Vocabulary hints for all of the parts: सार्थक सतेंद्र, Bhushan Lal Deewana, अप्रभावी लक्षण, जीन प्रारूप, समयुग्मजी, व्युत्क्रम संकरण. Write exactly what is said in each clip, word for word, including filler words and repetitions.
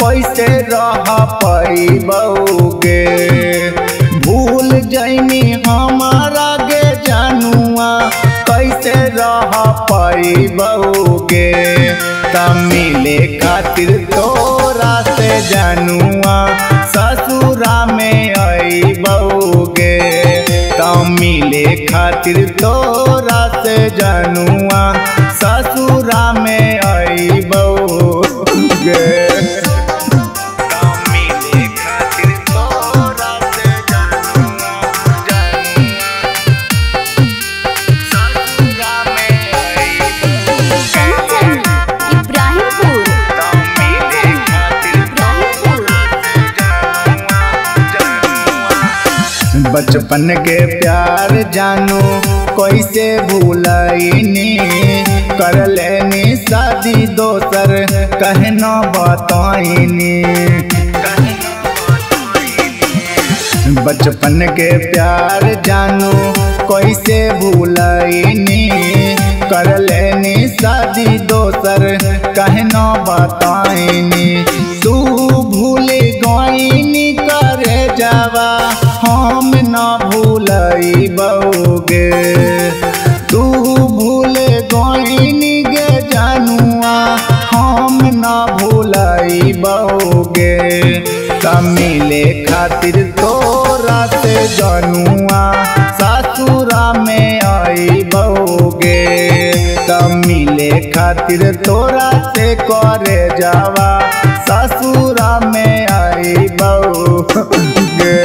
कैसे रह पौगे भूल जैनी हमारा गे जानुआ कैसे रह पौगे मिले खातिर तोरा से जानुआ ससुरा में अबोगे मिले खातिर तोरा से जानुआ ससुरा में अबोगे। बचपन के प्यार जानू कैसे भूलनी कर लेनी शादी दोसर कहना बताइनी बचपन के प्यार जानू कैसे भूलनी कर लेनी शादी दोसर कहना बताइनी तू भूल गईनी करे जावा हम न भूलबोगे तू भूल गईनी गे जानुआ हम न भूलबोगे मिले खातिर तोरा से जानुआ ससुरा में आबोगे मिले खातिर तोरा से करे जावा ससुरा में आबोगे।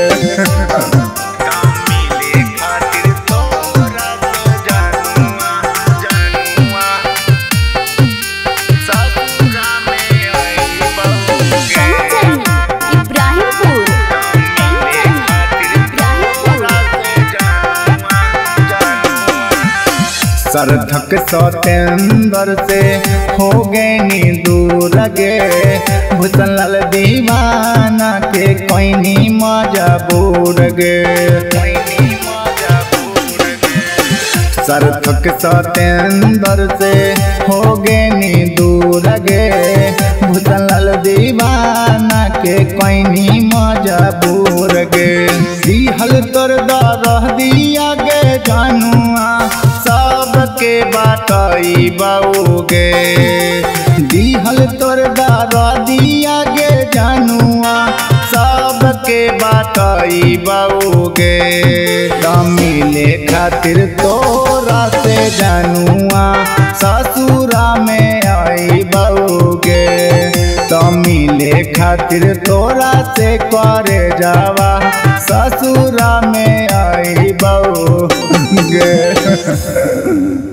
सार्थक सतेंद्र से हो गए नी दूर गे भूषण लाल दीवाना के कोइनी मजा बोर गे सार्थक सतेंद्र से हो गए नी दूर गे भूषण लाल दीवाना के कोइनी मजा बोर गे सिहल तोर रह दिया गे जानुआ सबके बताइबोगे दिहल तोर दादा दिया गे जानुआ सबके बताइबोगे मिले खातिर तोरा से जानुआ ससुरा में आइबोगे मिले खातिर तोरा से करे जावा ससुरा में आइबोगे।